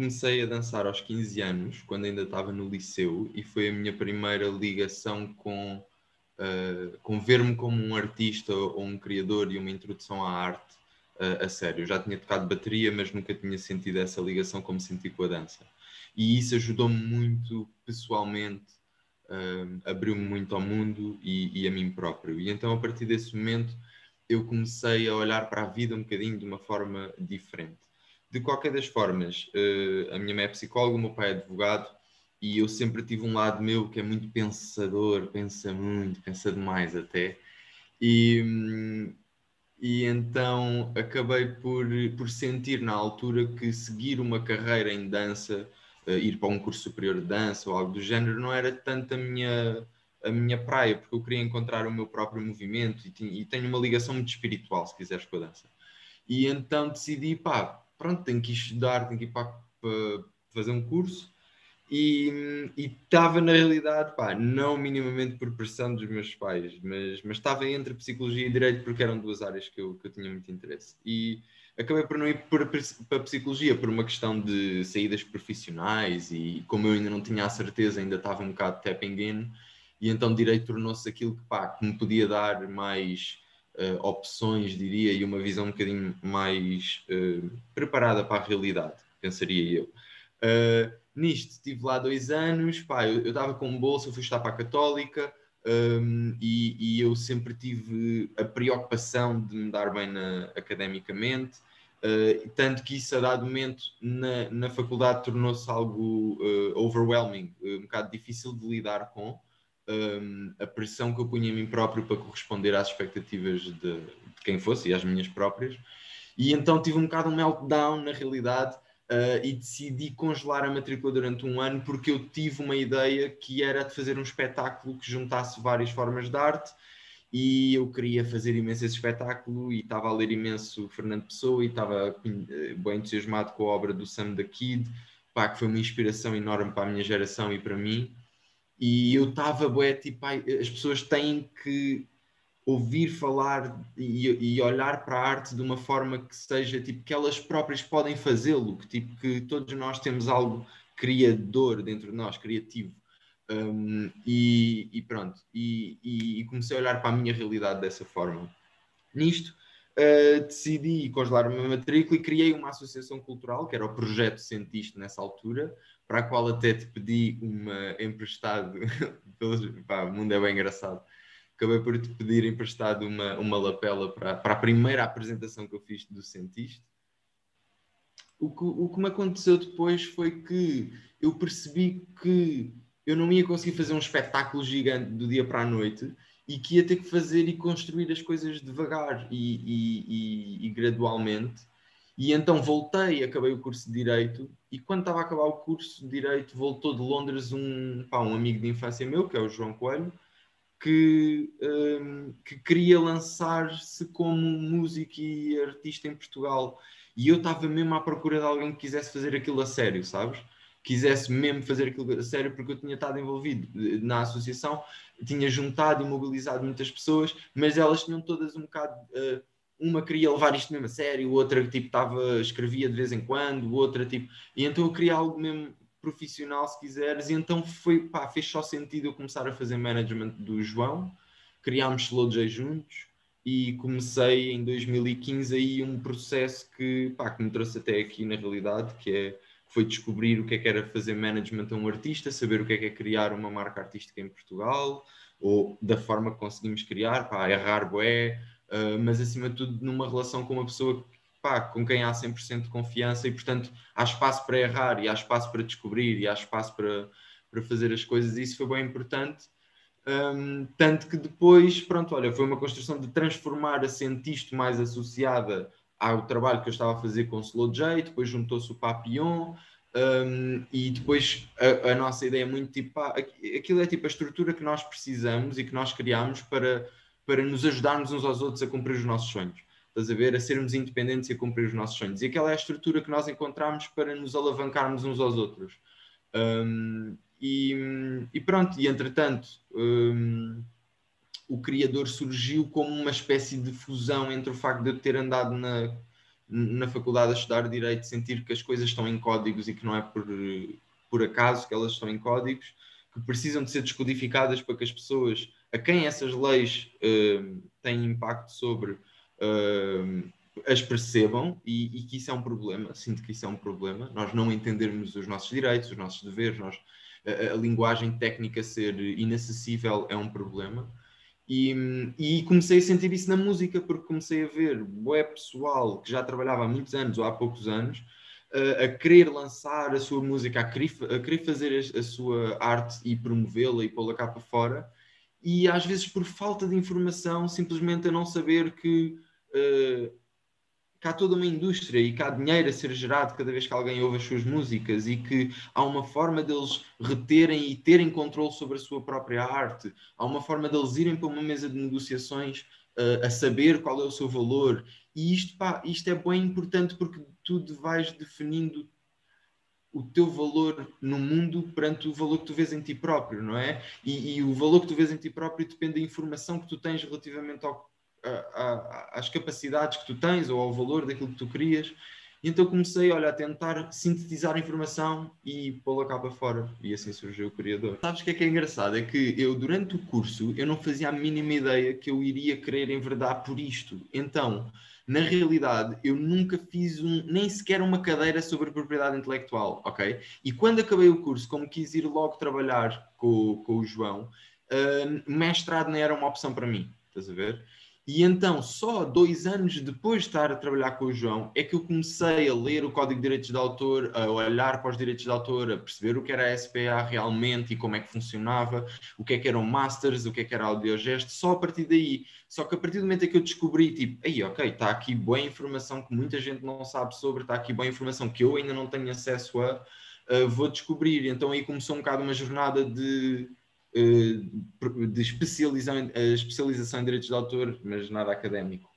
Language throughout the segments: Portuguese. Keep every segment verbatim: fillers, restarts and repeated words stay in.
comecei a dançar aos quinze anos, quando ainda estava no liceu, e foi a minha primeira ligação com, uh, com ver-me como um artista ou um criador e uma introdução à arte uh, a sério. Eu já tinha tocado bateria, mas nunca tinha sentido essa ligação como senti com a dança. E isso ajudou-me muito pessoalmente, uh, abriu-me muito ao mundo e, e a mim próprio. E então, a partir desse momento, eu comecei a olhar para a vida um bocadinho de uma forma diferente. De qualquer das formas, uh, a minha mãe é psicóloga, o meu pai é advogado, e eu sempre tive um lado meu que é muito pensador, pensa muito, pensa demais até. E, e então acabei por, por sentir na altura que seguir uma carreira em dança, uh, ir para um curso superior de dança ou algo do género, não era tanto a minha, a minha praia, porque eu queria encontrar o meu próprio movimento e, tinha, e tenho uma ligação muito espiritual, se quiseres, com a dança. E então decidi, pá, pronto, tenho que estudar, tenho que ir para, para fazer um curso, e estava na realidade, pá, não minimamente por pressão dos meus pais, mas estava entre psicologia e direito, porque eram duas áreas que eu, que eu tinha muito interesse. E acabei por não ir para, para a psicologia, por uma questão de saídas profissionais, e como eu ainda não tinha a certeza, ainda estava um bocado tapping in, e então direito tornou-se aquilo que, pá, que me podia dar mais... Uh, opções, diria, e uma visão um bocadinho mais uh, preparada para a realidade, pensaria eu. Uh, nisto, estive lá dois anos, pá, eu estava com bolsa, fui estar para a Católica, um, e, e eu sempre tive a preocupação de me dar bem na, academicamente, uh, tanto que isso a dado momento na, na faculdade tornou-se algo uh, overwhelming, um bocado difícil de lidar com, Um, a pressão que eu punha em mim próprio para corresponder às expectativas de, de quem fosse e às minhas próprias. E então tive um bocado um meltdown na realidade, uh, e decidi congelar a matrícula durante um ano, porque eu tive uma ideia que era de fazer um espetáculo que juntasse várias formas de arte, e eu queria fazer imenso esse espetáculo, e estava a ler imenso Fernando Pessoa, e estava uh, bem entusiasmado com a obra do Sam the Kid, pá, que foi uma inspiração enorme para a minha geração e para mim. E eu estava, bué, tipo, ai, as pessoas têm que ouvir falar e, e olhar para a arte de uma forma que seja, tipo, que elas próprias podem fazê-lo, que, tipo, que todos nós temos algo criador dentro de nós, criativo. Um, e, e pronto, e, e, e comecei a olhar para a minha realidade dessa forma. Nisto, uh, decidi congelar a minha matrícula e criei uma associação cultural, que era o Projeto Cientista nessa altura, para a qual até te pedi uma emprestado, pá, o mundo é bem engraçado, acabei por te pedir emprestado uma, uma lapela para, para a primeira apresentação que eu fiz do Cientista. O que, o que me aconteceu depois foi que eu percebi que eu não ia conseguir fazer um espetáculo gigante do dia para a noite, e que ia ter que fazer e construir as coisas devagar e, e, e, e gradualmente. E então voltei, acabei o curso de Direito, e quando estava a acabar o curso de Direito, voltou de Londres um, pá, um amigo de infância meu, que é o João Coelho, que, um, que queria lançar-se como músico e artista em Portugal. E eu estava mesmo à procura de alguém que quisesse fazer aquilo a sério, sabes? Quisesse mesmo fazer aquilo a sério, porque eu tinha estado envolvido na associação, tinha juntado e mobilizado muitas pessoas, mas elas tinham todas um bocado... Uh, uma queria levar isto mesmo a sério, outra tipo, tava, escrevia de vez em quando, outra tipo... E então eu queria algo mesmo profissional, se quiseres, e então foi, pá, fez só sentido eu começar a fazer management do João. Criámos Slow J juntos, e comecei em dois mil e quinze aí um processo que, pá, que me trouxe até aqui na realidade, que é, foi descobrir o que é que era fazer management a um artista, saber o que é que é criar uma marca artística em Portugal, ou da forma que conseguimos criar, pá, errar bué... Uh, mas acima de tudo numa relação com uma pessoa, pá, com quem há cem por cento de confiança, e portanto há espaço para errar, e há espaço para descobrir, e há espaço para, para fazer as coisas, e isso foi bem importante, um, tanto que depois, pronto, olha, foi uma construção de transformar a Cientista mais associada ao trabalho que eu estava a fazer com o Slow J, depois juntou-se o Papillon, um, e depois a, a nossa ideia é muito tipo, pá, aquilo é tipo a estrutura que nós precisamos e que nós criámos para para nos ajudarmos uns aos outros a cumprir os nossos sonhos. Estás a ver? A sermos independentes e a cumprir os nossos sonhos. E aquela é a estrutura que nós encontramos para nos alavancarmos uns aos outros. Um, e, e pronto, e entretanto, um, o Criador surgiu como uma espécie de fusão entre o facto de eu ter andado na, na faculdade a estudar Direito, sentir que as coisas estão em códigos e que não é por, por acaso que elas estão em códigos, que precisam de ser descodificadas para que as pessoas a quem essas leis uh, têm impacto sobre uh, as percebam, e, e que isso é um problema. Sinto que isso é um problema, nós não entendermos os nossos direitos, os nossos deveres, nós, a, a linguagem técnica ser inacessível é um problema. E, e comecei a sentir isso na música, porque comecei a ver bué pessoal que já trabalhava há muitos anos ou há poucos anos a, a querer lançar a sua música, a querer, a querer fazer a, a sua arte e promovê-la e pô-la cá para fora, e às vezes por falta de informação, simplesmente a não saber que uh, que há toda uma indústria e que há dinheiro a ser gerado cada vez que alguém ouve as suas músicas, e que há uma forma deles reterem e terem controle sobre a sua própria arte, há uma forma deles irem para uma mesa de negociações uh, a saber qual é o seu valor. E isto, pá, isto é bem importante, porque tu vais definindo o teu valor no mundo perante o valor que tu vês em ti próprio, não é? E, e o valor que tu vês em ti próprio depende da informação que tu tens relativamente ao às capacidades que tu tens ou ao valor daquilo que tu querias. E então comecei, olha, a tentar sintetizar a informação e pô-la cá para fora, e assim surgiu o Criador. Sabes o que é que é engraçado? É que eu, durante o curso, eu não fazia a mínima ideia que eu iria querer enverdar por isto. Então, na realidade, eu nunca fiz um, nem sequer uma cadeira sobre propriedade intelectual, ok? E quando acabei o curso, como quis ir logo trabalhar com, com o João, uh, mestrado não era uma opção para mim, estás a ver? E então, só dois anos depois de estar a trabalhar com o João, é que eu comecei a ler o Código de Direitos de Autor, a olhar para os direitos de autor, a perceber o que era a S P A realmente e como é que funcionava, o que é que eram masters, o que é que era audiogesto, só a partir daí. Só que a partir do momento em que eu descobri, tipo, aí, ok, está aqui boa informação que muita gente não sabe sobre, está aqui boa informação que eu ainda não tenho acesso a, uh, vou descobrir. Então aí começou um bocado uma jornada de... de especialização, especialização em direitos de autor, mas nada académico,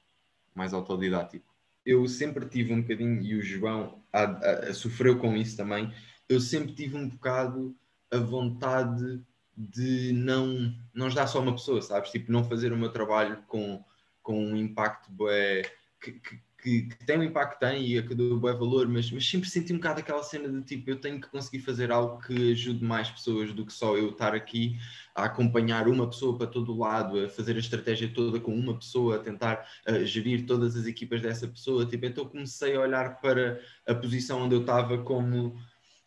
mais autodidático. Eu sempre tive um bocadinho, e o João a, a, a, sofreu com isso também, eu sempre tive um bocado a vontade de não, não ajudar só uma pessoa, sabes? Tipo, não fazer o meu trabalho com, com um impacto bué, que, que, que, que tem um impacto, tem, e a que dou bué valor, mas, mas sempre senti um bocado aquela cena de tipo, eu tenho que conseguir fazer algo que ajude mais pessoas do que só eu estar aqui a acompanhar uma pessoa para todo lado, a fazer a estratégia toda com uma pessoa, a tentar a gerir todas as equipas dessa pessoa. Tipo, então comecei a olhar para a posição onde eu estava como,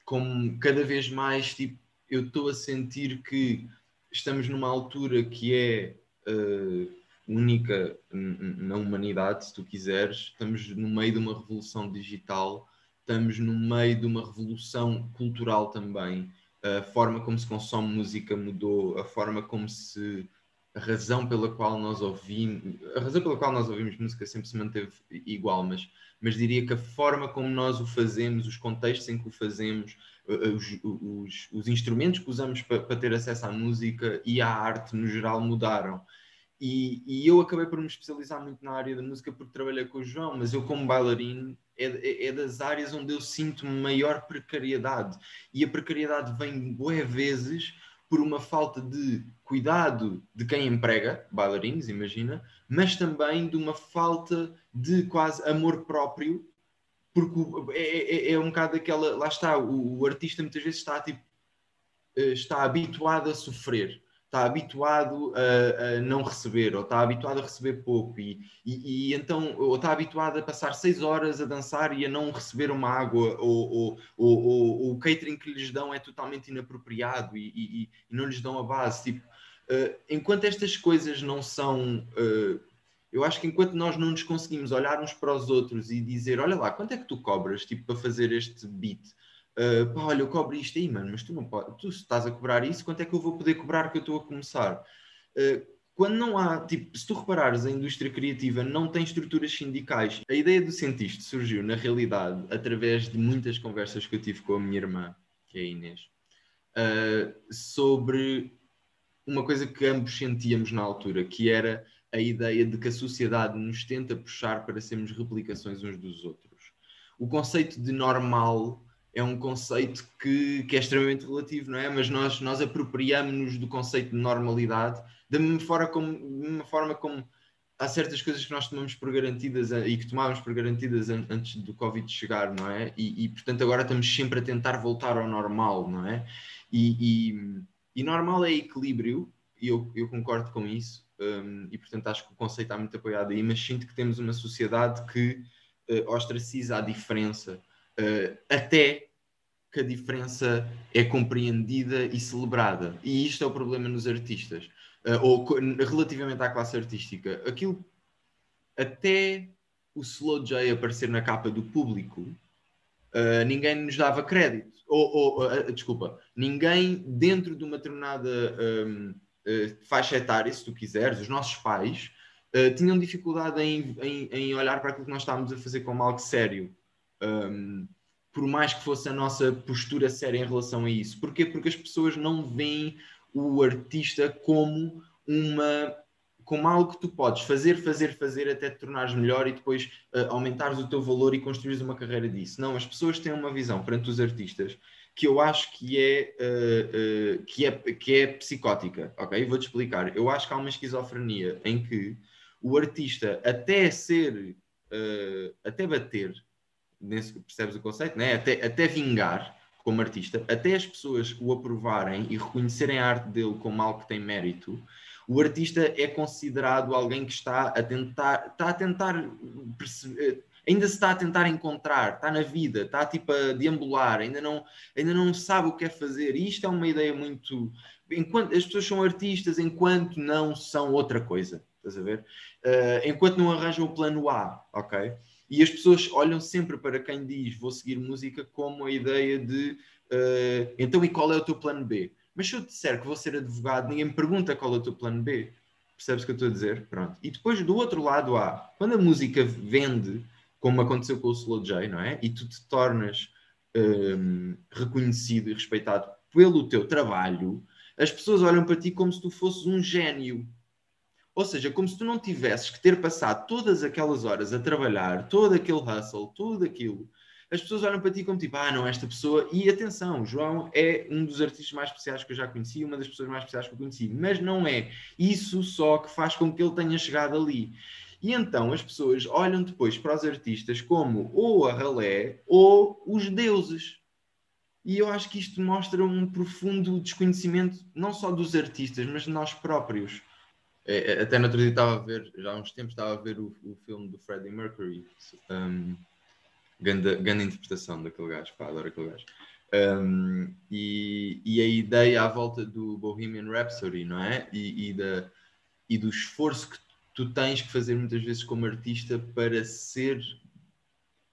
como cada vez mais, tipo, eu estou a sentir que estamos numa altura que é... Uh, única na humanidade, se tu quiseres. Estamos no meio de uma revolução digital, estamos no meio de uma revolução cultural também. A forma como se consome música mudou, a forma como se... A razão pela qual nós ouvimos... A razão pela qual nós ouvimos música sempre se manteve igual, mas, mas diria que a forma como nós o fazemos, os contextos em que o fazemos, os, os, os instrumentos que usamos para, para ter acesso à música e à arte no geral mudaram. E, e eu acabei por me especializar muito na área da música porque trabalhei com o João, mas eu como bailarino é, é das áreas onde eu sinto maior precariedade, e a precariedade vem bué vezes por uma falta de cuidado de quem emprega bailarinos, imagina, mas também de uma falta de quase amor próprio, porque é, é, é um bocado daquela, lá está, o, o artista muitas vezes está, tipo, está habituado a sofrer, está habituado a, a não receber, ou está habituado a receber pouco, e, e, e então, ou está habituado a passar seis horas a dançar e a não receber uma água, ou, ou, ou, ou, ou o catering que lhes dão é totalmente inapropriado e, e, e não lhes dão a base. Tipo, uh, enquanto estas coisas não são... Uh, eu acho que enquanto nós não nos conseguimos olhar uns para os outros e dizer, olha lá, quanto é que tu cobras, tipo, para fazer este beat? Uh, pá, olha, eu cobro isto aí, mano, mas tu não podes, tu se estás a cobrar isso, quanto é que eu vou poder cobrar que eu estou a começar? Uh, quando não há, tipo, se tu reparares, a indústria criativa não tem estruturas sindicais. A ideia do Cientista surgiu, na realidade, através de muitas conversas que eu tive com a minha irmã, que é a Inês, uh, sobre uma coisa que ambos sentíamos na altura, que era a ideia de que a sociedade nos tenta puxar para sermos replicações uns dos outros. O conceito de normal... é um conceito que, que é extremamente relativo, não é? Mas nós, nós apropriamos-nos do conceito de normalidade, da mesma forma como, mesma forma como há certas coisas que nós tomamos por garantidas e que tomávamos por garantidas antes do Covid chegar, não é? E, e portanto agora estamos sempre a tentar voltar ao normal, não é? E, e, e normal é equilíbrio, e eu, eu concordo com isso, um, e portanto acho que o conceito está muito apoiado aí, mas sinto que temos uma sociedade que uh, ostraciza a diferença, uh, até que a diferença é compreendida e celebrada. E isto é o problema nos artistas. Uh, ou relativamente à classe artística, aquilo até o Slow J aparecer na capa do Público, uh, ninguém nos dava crédito, ou, ou uh, desculpa, ninguém dentro de uma determinada um, uh, faixa etária, se tu quiseres, os nossos pais uh, tinham dificuldade em, em, em olhar para aquilo que nós estávamos a fazer como algo sério, um, por mais que fosse a nossa postura séria em relação a isso. Porquê? Porque as pessoas não veem o artista como, uma, como algo que tu podes fazer, fazer, fazer até te tornares melhor e depois uh, aumentares o teu valor e construires uma carreira disso. Não, as pessoas têm uma visão perante os artistas que eu acho que é, uh, uh, que é, que é psicótica, ok? Vou-te explicar. Eu acho que há uma esquizofrenia em que o artista até ser, uh, até bater, nesse, percebes o conceito, né? até, até vingar, como artista, até as pessoas o aprovarem e reconhecerem a arte dele como algo que tem mérito, o artista é considerado alguém que está a tentar, está a tentar perceber, ainda se está a tentar encontrar, está na vida, está tipo a deambular, ainda não, ainda não sabe o que é fazer. E isto é uma ideia muito... Enquanto, as pessoas são artistas enquanto não são outra coisa, estás a ver? Uh, enquanto não arranjam o plano A, ok? E as pessoas olham sempre para quem diz vou seguir música como a ideia de uh, então e qual é o teu plano B? Mas se eu te disser que vou ser advogado, ninguém me pergunta qual é o teu plano B. Percebes o que eu estou a dizer? Pronto. E depois do outro lado há, quando a música vende, como aconteceu com o Slow J, não é? E tu te tornas um, reconhecido e respeitado pelo teu trabalho, as pessoas olham para ti como se tu fosses um gênio. Ou seja, como se tu não tivesses que ter passado todas aquelas horas a trabalhar, todo aquele hustle, tudo aquilo, as pessoas olham para ti como tipo, ah, não, esta pessoa... E atenção, João é um dos artistas mais especiais que eu já conheci, uma das pessoas mais especiais que eu conheci, mas não é isso só que faz com que ele tenha chegado ali. E então as pessoas olham depois para os artistas como ou a ralé ou os deuses. E eu acho que isto mostra um profundo desconhecimento, não só dos artistas, mas de nós próprios. Até no outro dia estava a ver, já há uns tempos estava a ver o, o filme do Freddie Mercury, um, grande, grande interpretação daquele gajo, pá, adoro aquele gajo, um, e, e a ideia à volta do Bohemian Rhapsody, não é? E, e, da, e do esforço que tu tens que fazer muitas vezes como artista para ser,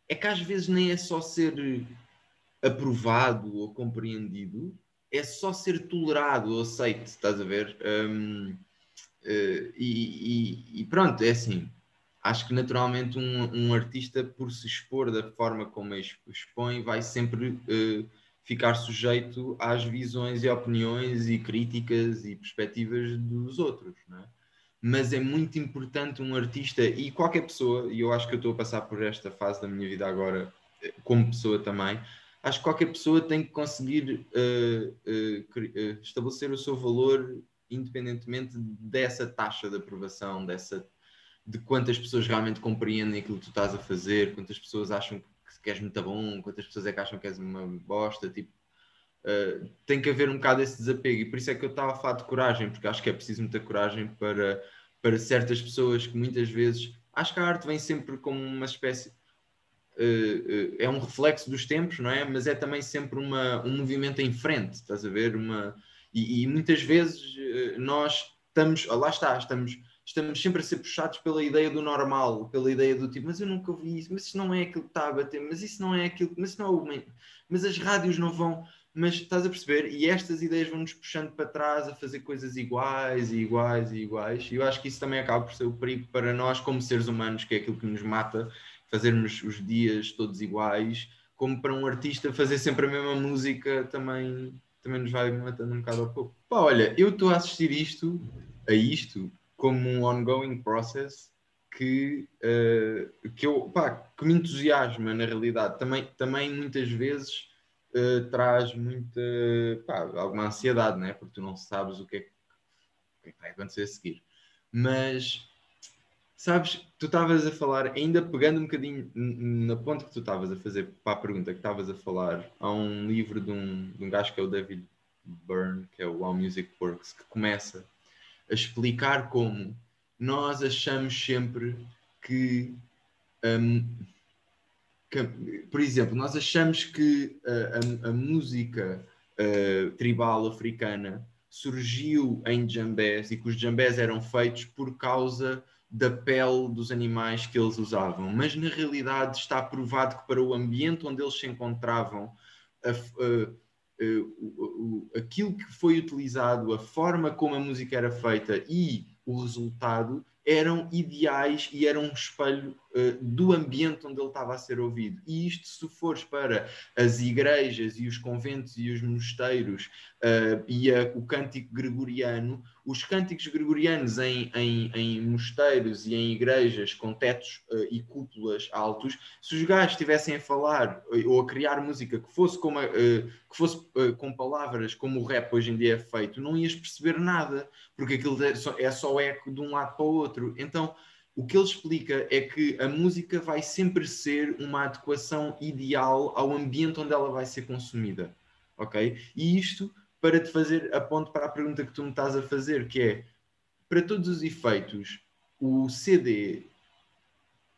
é que às vezes nem é só ser aprovado ou compreendido, é só ser tolerado ou aceito, estás a ver? Um, Uh, e, e, e pronto, é assim, acho que naturalmente um, um artista, por se expor da forma como expõe, vai sempre uh, ficar sujeito às visões e opiniões e críticas e perspectivas dos outros, não é? Mas é muito importante um artista e qualquer pessoa, e eu acho que eu estou a passar por esta fase da minha vida agora como pessoa também, acho que qualquer pessoa tem que conseguir uh, uh, estabelecer o seu valor independentemente dessa taxa de aprovação, dessa, de quantas pessoas realmente compreendem aquilo que tu estás a fazer, quantas pessoas acham que, que és muito bom, quantas pessoas é que acham que és uma bosta, tipo, uh, tem que haver um bocado esse desapego, e por isso é que eu estava a falar de coragem, porque acho que é preciso muita coragem para, para certas pessoas que muitas vezes, acho que a arte vem sempre como uma espécie, uh, uh, é um reflexo dos tempos, não é? Mas é também sempre uma, um movimento em frente, estás a ver, uma... E, e muitas vezes nós estamos, lá está, estamos, estamos sempre a ser puxados pela ideia do normal, pela ideia do tipo, mas eu nunca ouvi isso, mas isso não é aquilo que está a bater, mas isso não é aquilo, mas isso não é, mas as rádios não vão, mas estás a perceber? E estas ideias vão-nos puxando para trás a fazer coisas iguais e iguais e iguais, e eu acho que isso também acaba por ser o perigo para nós como seres humanos, que é aquilo que nos mata, fazermos os dias todos iguais, como para um artista fazer sempre a mesma música também... também nos vai matando um bocado ao pouco. Pá, olha, eu estou a assistir isto, a isto, como um ongoing process que, uh, que, eu, pá, que me entusiasma, na realidade. Também, também muitas vezes uh, traz muita, pá, alguma ansiedade, né? Porque tu não sabes o que é que, o que é que vai acontecer a seguir. Mas Sabes, tu estavas a falar, ainda pegando um bocadinho na ponte que tu estavas a fazer para a pergunta que estavas a falar, há um livro de um, de um gajo que é o David Byrne, que é o All Music Works, que começa a explicar como nós achamos sempre que, um, que por exemplo, nós achamos que a, a, a música uh, tribal africana surgiu em jambés e que os jambés eram feitos por causa da pele dos animais que eles usavam, mas na realidade está provado que para o ambiente onde eles se encontravam, a, a, a, a, aquilo que foi utilizado, a forma como a música era feita e o resultado eram ideais e eram um espelho uh, do ambiente onde ele estava a ser ouvido. E isto, se fores para as igrejas e os conventos e os monasteiros uh, e a, o cântico gregoriano, os cânticos gregorianos em, em, em mosteiros e em igrejas com tetos uh, e cúpulas altos, se os gajos estivessem a falar ou a criar música que fosse, como a, uh, que fosse uh, com palavras como o rap hoje em dia é feito, não ias perceber nada, porque aquilo é só, é só eco de um lado para o outro. Então, o que ele explica é que a música vai sempre ser uma adequação ideal ao ambiente onde ela vai ser consumida. Okay? E isto, para te fazer a ponto para a pergunta que tu me estás a fazer, que é, para todos os efeitos, o C D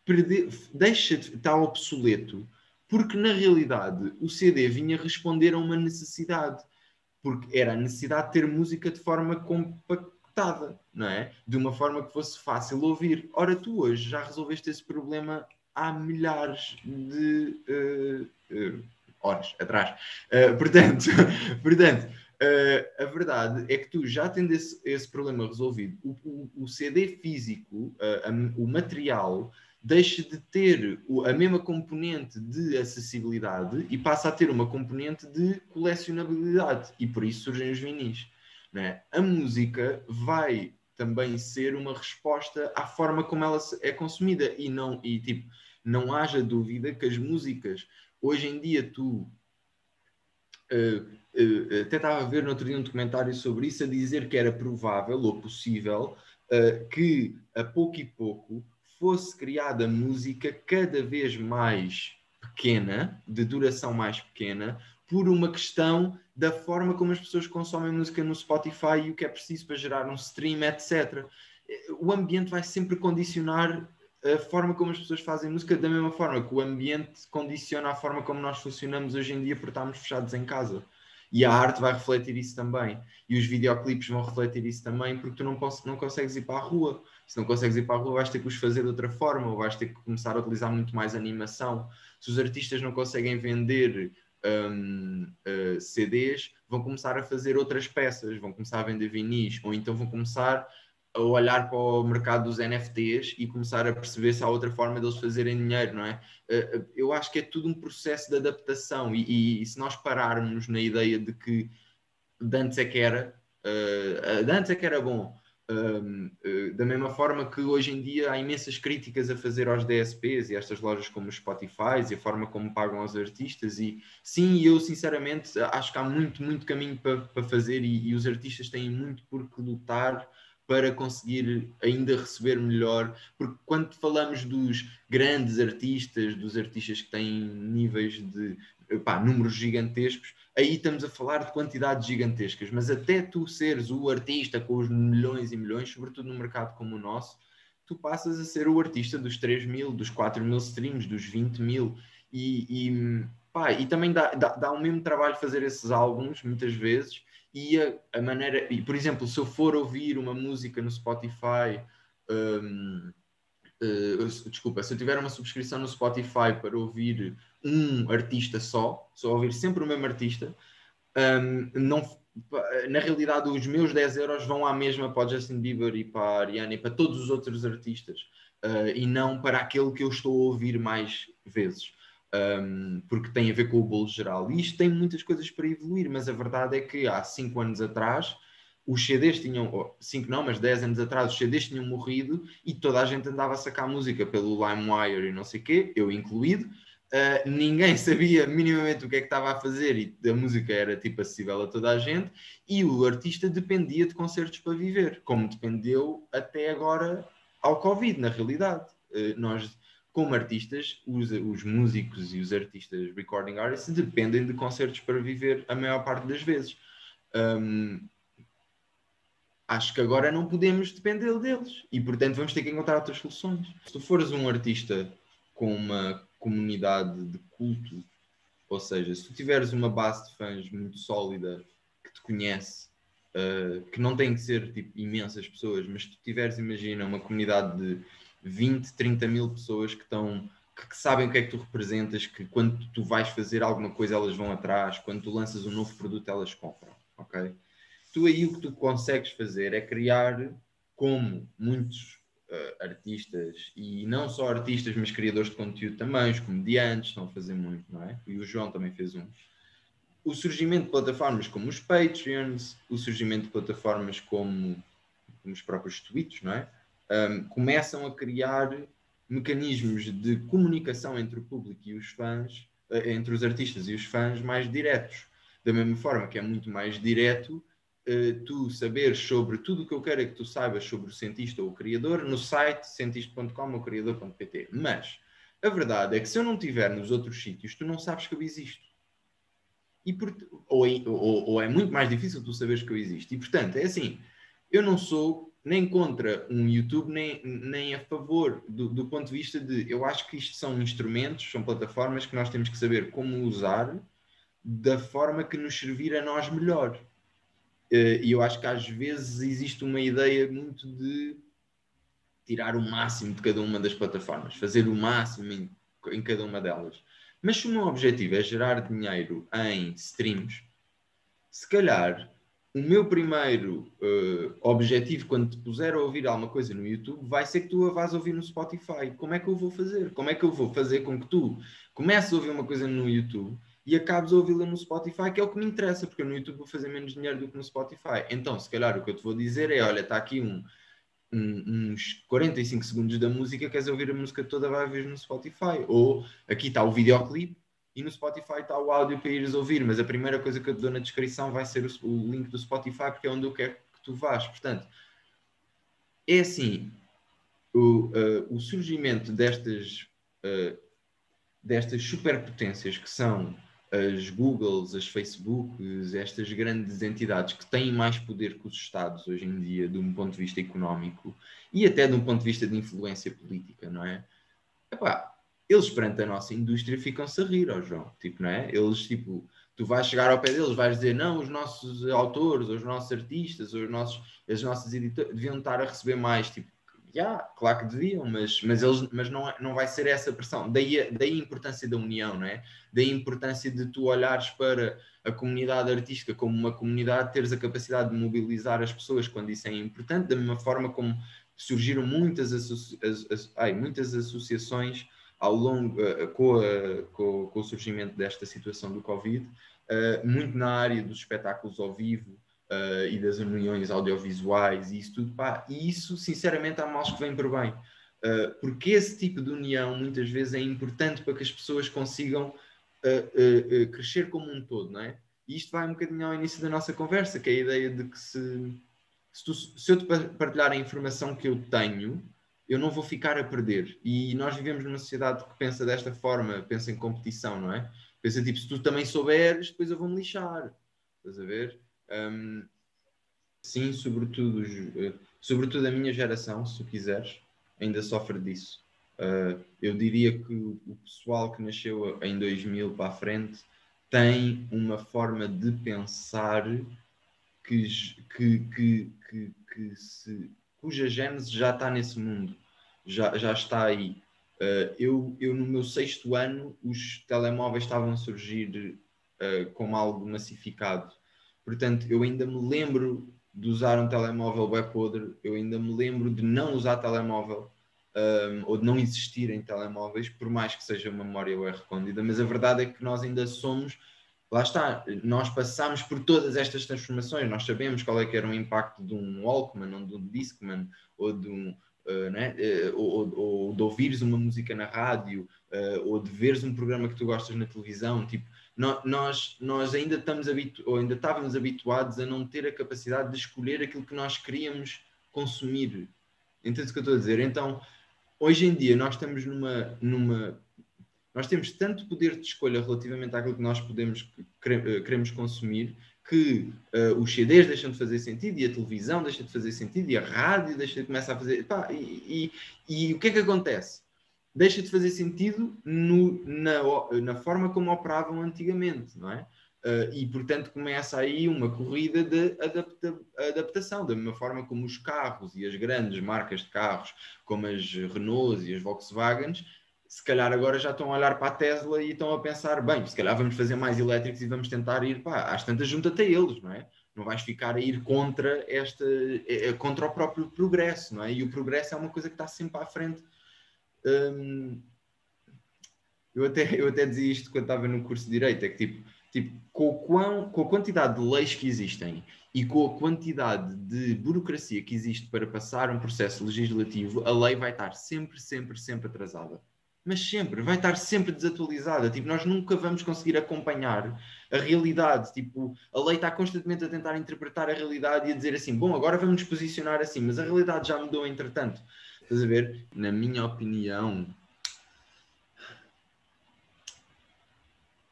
perde, deixa de estar obsoleto, porque na realidade o C D vinha responder a uma necessidade, porque era a necessidade de ter música de forma compactada, não é? De uma forma que fosse fácil ouvir. Ora, tu hoje já resolveste esse problema há milhares de uh, uh, horas atrás. Uh, portanto, portanto... Uh, a verdade é que tu já tendo esse, esse problema resolvido, o, o, o C D físico, uh, a, o material, deixa de ter o, a mesma componente de acessibilidade e passa a ter uma componente de colecionabilidade, e por isso surgem os vinis, não é? A música vai também ser uma resposta à forma como ela é consumida, e não, e, tipo, não haja dúvida que as músicas, hoje em dia tu... Uh, Uh, até estava a ver no outro dia um documentário sobre isso, a dizer que era provável ou possível uh, que a pouco e pouco fosse criada música cada vez mais pequena, de duração mais pequena, por uma questão da forma como as pessoas consomem música no Spotify e o que é preciso para gerar um stream, etcétera. O ambiente vai sempre condicionar a forma como as pessoas fazem música, da mesma forma que o ambiente condiciona a forma como nós funcionamos hoje em dia por estarmos fechados em casa. E a arte vai refletir isso também. E os videoclipes vão refletir isso também, porque tu não, posso, não consegues ir para a rua. Se não consegues ir para a rua, vais ter que os fazer de outra forma, ou vais ter que começar a utilizar muito mais animação. Se os artistas não conseguem vender um, uh, C Ds, vão começar a fazer outras peças, vão começar a vender vinis, ou então vão começar a olhar para o mercado dos N F Ts e começar a perceber se há outra forma deles fazerem dinheiro, não é? Eu acho que é tudo um processo de adaptação, e, e se nós pararmos na ideia de que de antes é que era, uh, de antes é que era bom, um, uh, da mesma forma que hoje em dia há imensas críticas a fazer aos D S Ps e a estas lojas como os Spotify e a forma como pagam aos artistas, e sim, eu sinceramente acho que há muito, muito caminho para, para fazer, e, e os artistas têm muito por que lutar para conseguir ainda receber melhor, porque quando falamos dos grandes artistas, dos artistas que têm níveis de pá, números gigantescos, aí estamos a falar de quantidades gigantescas, mas até tu seres o artista com os milhões e milhões, sobretudo num mercado como o nosso, tu passas a ser o artista dos três mil, dos quatro mil streams, dos vinte mil, e, e, pá, e também dá, dá, dá o mesmo trabalho fazer esses álbuns, muitas vezes. E a, a maneira, e, por exemplo, se eu for ouvir uma música no Spotify, um, uh, desculpa, se eu tiver uma subscrição no Spotify para ouvir um artista só, só ouvir sempre o mesmo artista, um, não, na realidade os meus dez euros vão à mesma para o Justin Bieber e para a Ariana e para todos os outros artistas, uh, e não para aquele que eu estou a ouvir mais vezes. Um, porque tem a ver com o bolo geral, e isto tem muitas coisas para evoluir, mas a verdade é que há cinco anos atrás os C Ds tinham, cinco não, mas dez anos atrás os C Ds tinham morrido e toda a gente andava a sacar música pelo LimeWire e não sei o quê, eu incluído, uh, ninguém sabia minimamente o que é que estava a fazer e a música era tipo acessível a toda a gente, e o artista dependia de concertos para viver, como dependeu até agora ao Covid, na realidade. Uh, nós, como artistas, os, os músicos e os artistas recording artists dependem de concertos para viver a maior parte das vezes. Um, acho que agora não podemos depender deles e, portanto, vamos ter que encontrar outras soluções. Se tu fores um artista com uma comunidade de culto, ou seja, se tu tiveres uma base de fãs muito sólida, que te conhece, uh, que não tem que ser tipo, imensas pessoas, mas se tu tiveres, imagina, uma comunidade de vinte, trinta mil pessoas que estão, que, que sabem o que é que tu representas, que quando tu vais fazer alguma coisa elas vão atrás, quando tu lanças um novo produto elas compram, ok? Tu aí o que tu consegues fazer é criar, como muitos uh, artistas, e não só artistas, mas criadores de conteúdo também, os comediantes estão a fazer muito, não é? E o João também fez um. O surgimento de plataformas como os Patreons, o surgimento de plataformas como, como os próprios tweets, não é? Um, começam a criar mecanismos de comunicação entre o público e os fãs, entre os artistas e os fãs, mais diretos. Da mesma forma que é muito mais direto uh, tu saberes sobre tudo o que eu quero é que tu saibas sobre o cientista ou o criador no site cientista ponto com ou criador ponto pt. Mas a verdade é que se eu não estiver nos outros sítios, tu não sabes que eu existo. E por, ou, ou, ou é muito mais difícil tu saberes que eu existo. E, portanto, é assim, eu não sou nem contra um YouTube, nem, nem a favor do, do ponto de vista de... Eu acho que isto são instrumentos, são plataformas que nós temos que saber como usar da forma que nos servir a nós melhor. E eu acho que às vezes existe uma ideia muito de tirar o máximo de cada uma das plataformas, fazer o máximo em, em cada uma delas. Mas se o meu objetivo é gerar dinheiro em streams, se calhar o meu primeiro uh, objetivo quando te puser a ouvir alguma coisa no YouTube vai ser que tu a vás ouvir no Spotify. Como é que eu vou fazer? Como é que eu vou fazer com que tu comeces a ouvir uma coisa no YouTube e acabes a ouvi-la no Spotify, que é o que me interessa, porque eu no YouTube vou fazer menos dinheiro do que no Spotify. Então, se calhar, o que eu te vou dizer é, olha, está aqui um, um, uns quarenta e cinco segundos da música, queres ouvir a música toda, vai ouvir no Spotify. Ou, aqui está o videoclipe, e no Spotify está o áudio para ires ouvir, mas a primeira coisa que eu te dou na descrição vai ser o, o link do Spotify, porque é onde eu quero que tu vás. Portanto, é assim, o, uh, o surgimento destas, uh, destas superpotências que são as Googles, as Facebooks, estas grandes entidades que têm mais poder que os Estados hoje em dia, de um ponto de vista económico e até de um ponto de vista de influência política, não é? Epá, eles perante a nossa indústria ficam-se a rir, ó João, tipo, não é? Eles, tipo, tu vais chegar ao pé deles, vais dizer, não, os nossos autores, os nossos artistas, os nossos, as nossas editoras deviam estar a receber mais, tipo, já, yeah, claro que deviam, mas, mas, eles, mas não, não vai ser essa pressão. Daí, daí a importância da união, não é? Daí a importância de tu olhares para a comunidade artística como uma comunidade, teres a capacidade de mobilizar as pessoas quando isso é importante, da mesma forma como surgiram muitas, associa- as, as, ai, muitas associações ao longo, uh, com, a, com, com o surgimento desta situação do Covid, uh, muito na área dos espetáculos ao vivo uh, e das reuniões audiovisuais e isso tudo, pá, e isso sinceramente há males que vêm por bem, uh, porque esse tipo de união muitas vezes é importante para que as pessoas consigam uh, uh, uh, crescer como um todo, não é? E isto vai um bocadinho ao início da nossa conversa, que é a ideia de que se, se, tu, se eu te partilhar a informação que eu tenho, eu não vou ficar a perder. E nós vivemos numa sociedade que pensa desta forma, pensa em competição, não é? Pensa tipo, se tu também souberes, depois eu vou-me lixar. Estás a ver? Um, sim, sobretudo, sobretudo a minha geração, se tu quiseres, ainda sofre disso. Uh, eu diria que o pessoal que nasceu em dois mil para a frente tem uma forma de pensar que, que, que, que, que se... cuja gênese já está nesse mundo, já, já está aí. Uh, eu, eu, no meu sexto ano, os telemóveis estavam a surgir uh, como algo massificado. Portanto, eu ainda me lembro de usar um telemóvel bué podre, eu ainda me lembro de não usar telemóvel, um, ou de não existir em telemóveis, por mais que seja uma memória bué recôndita, mas a verdade é que nós ainda somos... Lá está, nós passámos por todas estas transformações, nós sabemos qual é que era o impacto de um Walkman, ou de um Discman, ou de, um, uh, né? uh, ou, ou de ouvires uma música na rádio, uh, ou de veres um programa que tu gostas na televisão. Tipo, nós, nós ainda estamos habitu- ou ainda estávamos habituados a não ter a capacidade de escolher aquilo que nós queríamos consumir. Entendes o que eu estou a dizer? Então, hoje em dia, nós estamos numa... numa nós temos tanto poder de escolha relativamente àquilo que nós podemos, queremos consumir, que uh, os C Ds deixam de fazer sentido, e a televisão deixa de fazer sentido, e a rádio deixa de começar a fazer... Pá, e, e, e o que é que acontece? Deixa de fazer sentido no, na, na forma como operavam antigamente, não é? Uh, e, portanto, começa aí uma corrida de adapta, adaptação, da mesma forma como os carros e as grandes marcas de carros, como as Renault e as Volkswagens, se calhar agora já estão a olhar para a Tesla e estão a pensar, bem, se calhar vamos fazer mais elétricos e vamos tentar ir, pá, às tantas junta-te a eles, não é? Não vais ficar a ir contra, esta, contra o próprio progresso, não é? E o progresso é uma coisa que está sempre à frente. Hum, eu, até, eu até dizia isto quando estava no curso de Direito, é que tipo, tipo com, o quão, com a quantidade de leis que existem e com a quantidade de burocracia que existe para passar um processo legislativo, a lei vai estar sempre, sempre, sempre atrasada. Mas sempre, vai estar sempre desatualizada. Tipo, nós nunca vamos conseguir acompanhar a realidade. Tipo, a lei está constantemente a tentar interpretar a realidade e a dizer assim, bom, agora vamos nos posicionar assim, mas a realidade já mudou entretanto. Estás a ver? Na minha opinião,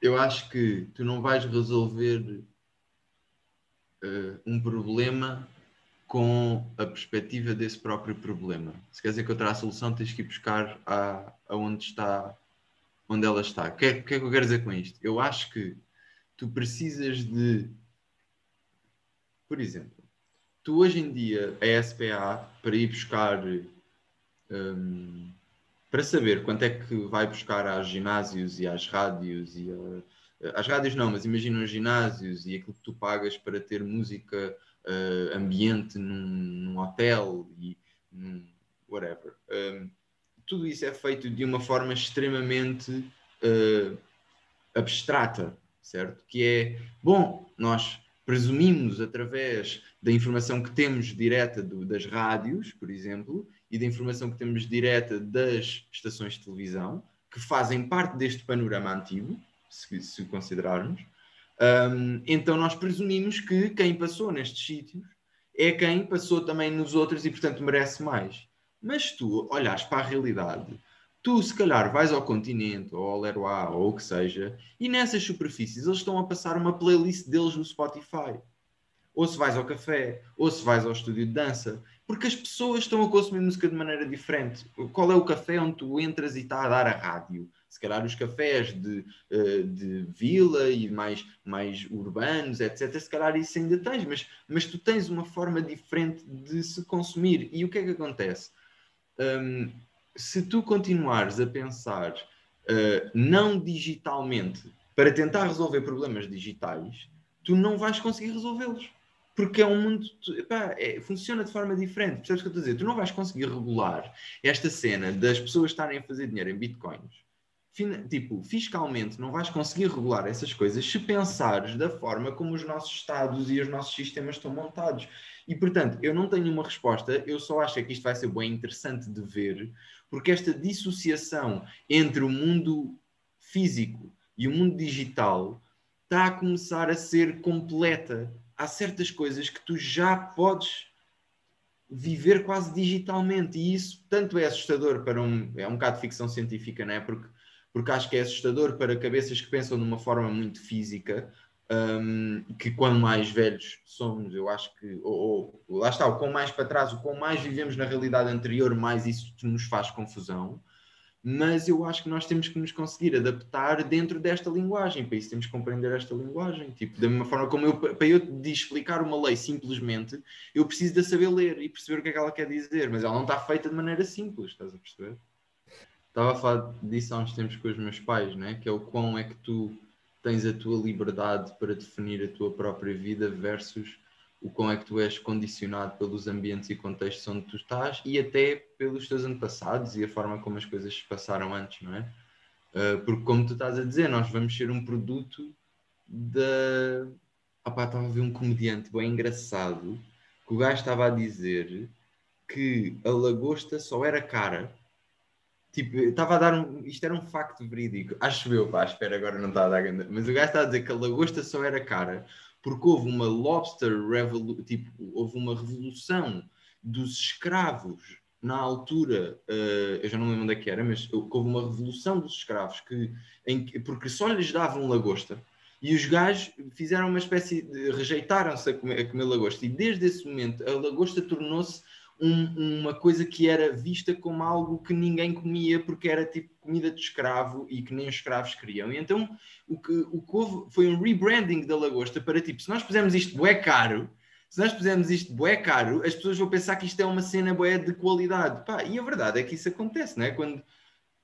eu acho que tu não vais resolver uh, um problema com a perspectiva desse próprio problema. Se queres encontrar a solução, tens que ir buscar a, a onde está, onde ela está. O que, é, que é que eu quero dizer com isto? Eu acho que tu precisas de... Por exemplo, tu hoje em dia, a S P A, para ir buscar... Um, para saber quanto é que vai buscar aos ginásios e às rádios e a, às rádios não, mas imagina os ginásios e aquilo que tu pagas para ter música... Uh, ambiente num, num hotel e num whatever. Um, tudo isso é feito de uma forma extremamente uh, abstrata, certo? Que é, bom, nós presumimos através da informação que temos direta do, das rádios, por exemplo, e da informação que temos direta das estações de televisão, que fazem parte deste panorama antigo, se, se considerarmos. Um, então nós presumimos que quem passou nestes sítios é quem passou também nos outros e portanto merece mais. Mas tu olhas para a realidade, tu se calhar vais ao Continente ou ao Leroy ou o que seja, e nessas superfícies eles estão a passar uma playlist deles no Spotify, ou se vais ao café, ou se vais ao estúdio de dança, porque as pessoas estão a consumir música de maneira diferente. Qual é o café onde tu entras e está a dar a rádio? Se calhar os cafés de, de vila e mais, mais urbanos, etcétera, se calhar isso ainda tens, mas, mas tu tens uma forma diferente de se consumir. E o que é que acontece? Um, se tu continuares a pensar uh, não digitalmente para tentar resolver problemas digitais, tu não vais conseguir resolvê-los. Porque é um mundo... Epá, é, funciona de forma diferente. Percebes o que eu estou a dizer? Tu não vais conseguir regular esta cena das pessoas estarem a fazer dinheiro em bitcoins. Tipo, fiscalmente não vais conseguir regular essas coisas se pensares da forma como os nossos estados e os nossos sistemas estão montados. E, portanto, eu não tenho uma resposta, eu só acho que isto vai ser bem interessante de ver, porque esta dissociação entre o mundo físico e o mundo digital está a começar a ser completa. Há certas coisas que tu já podes... viver quase digitalmente, e isso tanto é assustador para um... é um bocado de ficção científica, não é? Porque, porque acho que é assustador para cabeças que pensam de uma forma muito física, um, que quanto mais velhos somos, eu acho que... Ou, ou, lá está, o quão mais para trás, o quão mais vivemos na realidade anterior, mais isso nos faz confusão. Mas eu acho que nós temos que nos conseguir adaptar dentro desta linguagem. Para isso temos que compreender esta linguagem. Tipo, da mesma forma como eu, para eu te explicar uma lei simplesmente, eu preciso de saber ler e perceber o que é que ela quer dizer. Mas ela não está feita de maneira simples, estás a perceber? Estava a falar disso há uns tempos com os meus pais, né? Que é o quão é que tu tens a tua liberdade para definir a tua própria vida versus o quão é que tu és condicionado pelos ambientes e contextos onde tu estás e até pelos teus antepassados e a forma como as coisas se passaram antes, não é? Uh, porque como tu estás a dizer, nós vamos ser um produto da... Ah pá, estava a ver um comediante bem engraçado que o gajo estava a dizer que a lagosta só era cara. Tipo, estava a dar um... Isto era um facto verídico. Acho eu, pá, espera, agora não está a dar grande... Mas o gajo estava a dizer que a lagosta só era cara porque houve uma lobster revolution, tipo, houve uma revolução dos escravos na altura, uh, eu já não me lembro onde é que era, mas houve uma revolução dos escravos, que, em, porque só lhes davam lagosta, e os gajos fizeram uma espécie de... rejeitaram-se a comer, a comer lagosta, e desde esse momento a lagosta tornou-se um, uma coisa que era vista como algo que ninguém comia, porque era tipo comida de escravo e que nem os escravos queriam. E então o que, o que houve foi um rebranding da lagosta para tipo, se nós pusermos isto bué caro, se nós pusermos isto bué caro, as pessoas vão pensar que isto é uma cena bué de qualidade. Pá, e a verdade é que isso acontece, não é? Quando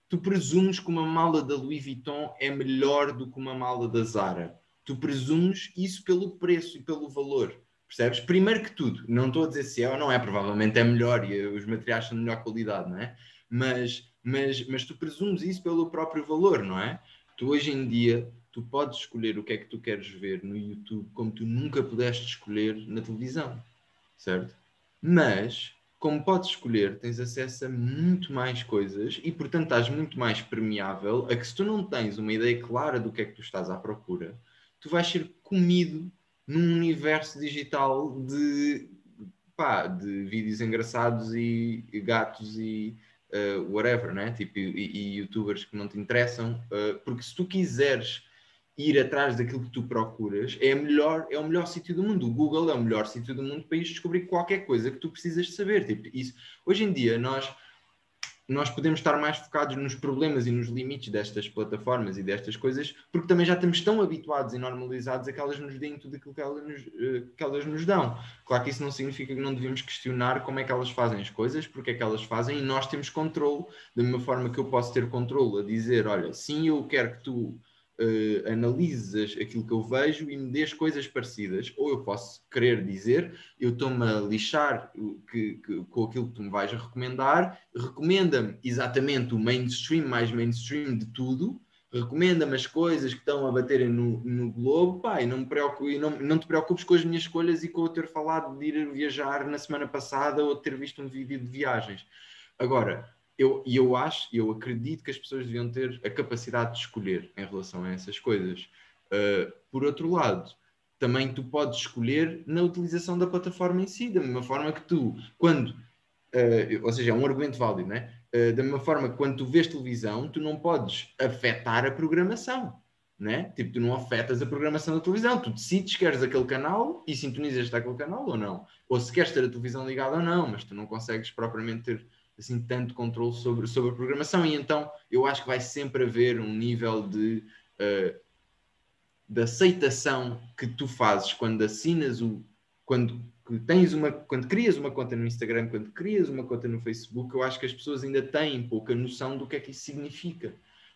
tu presumes que uma mala da Louis Vuitton é melhor do que uma mala da Zara, tu presumes isso pelo preço e pelo valor, percebes? Primeiro que tudo, não estou a dizer se é ou não é, provavelmente é melhor e os materiais são de melhor qualidade, não é? Mas, mas, mas tu presumes isso pelo próprio valor, não é? Tu hoje em dia... tu podes escolher o que é que tu queres ver no YouTube, como tu nunca pudeste escolher na televisão, certo? Mas, como podes escolher, tens acesso a muito mais coisas e, portanto, estás muito mais permeável a que, se tu não tens uma ideia clara do que é que tu estás à procura, tu vais ser comido num universo digital de, pá, de vídeos engraçados e gatos e... Uh, whatever, né? Tipo, e, e youtubers que não te interessam, uh, porque se tu quiseres ir atrás daquilo que tu procuras, é, melhor, é o melhor sítio do mundo. O Google é o melhor sítio do mundo para ir descobrir qualquer coisa que tu precisas de saber. Tipo, isso. Hoje em dia, nós, nós podemos estar mais focados nos problemas e nos limites destas plataformas e destas coisas, porque também já estamos tão habituados e normalizados a que elas nos deem tudo aquilo que elas nos, uh, que elas nos dão. Claro que isso não significa que não devemos questionar como é que elas fazem as coisas, porque é que elas fazem, e nós temos controle, da mesma forma que eu posso ter controle a dizer, olha, sim, eu quero que tu... Uh, analises aquilo que eu vejo e me dês coisas parecidas, ou eu posso querer dizer, eu estou-me a lixar que, que, com aquilo que tu me vais a recomendar, recomenda-me exatamente o mainstream, mais mainstream de tudo, recomenda-me as coisas que estão a baterem no, no globo, pá, e não, me preocupe, não, não te preocupes com as minhas escolhas e com eu ter falado de ir viajar na semana passada ou ter visto um vídeo de viagens. Agora, E eu, eu acho, eu acredito que as pessoas deviam ter a capacidade de escolher em relação a essas coisas. Uh, por outro lado, também tu podes escolher na utilização da plataforma em si, da mesma forma que tu, quando... Uh, ou seja, é um argumento válido, não é? Uh, da mesma forma que quando tu vês televisão, tu não podes afetar a programação, não é? Tipo, tu não afetas a programação da televisão, tu decides se queres aquele canal e sintonizas-te àquele canal ou não. Ou se queres ter a televisão ligada ou não, mas tu não consegues propriamente ter... assim, tanto controle sobre, sobre a programação, e então eu acho que vai sempre haver um nível de, uh, de aceitação que tu fazes quando assinas o... Quando, que tens uma, quando crias uma conta no Instagram, quando crias uma conta no Facebook, eu acho que as pessoas ainda têm pouca noção do que é que isso significa,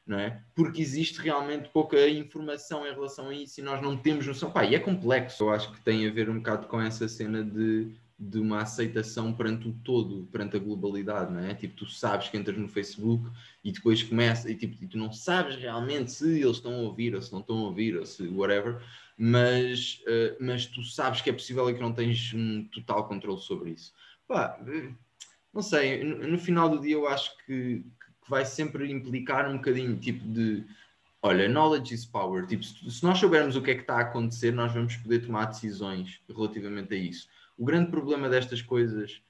não é? Porque existe realmente pouca informação em relação a isso e nós não temos noção. Pá, e é complexo. Eu acho que tem a ver um bocado com essa cena de... de uma aceitação perante o todo, perante a globalidade, não é? Tipo, tu sabes que entras no Facebook e depois começa, e tipo, tu não sabes realmente se eles estão a ouvir, ou se não estão a ouvir, ou se whatever, mas, uh, mas tu sabes que é possível e que não tens um total controle sobre isso. Pá, não sei, no, no final do dia eu acho que, que vai sempre implicar um bocadinho, tipo, de... Olha, knowledge is power. Tipo, se, se nós soubermos o que é que está a acontecer, nós vamos poder tomar decisões relativamente a isso. O grande problema destas coisas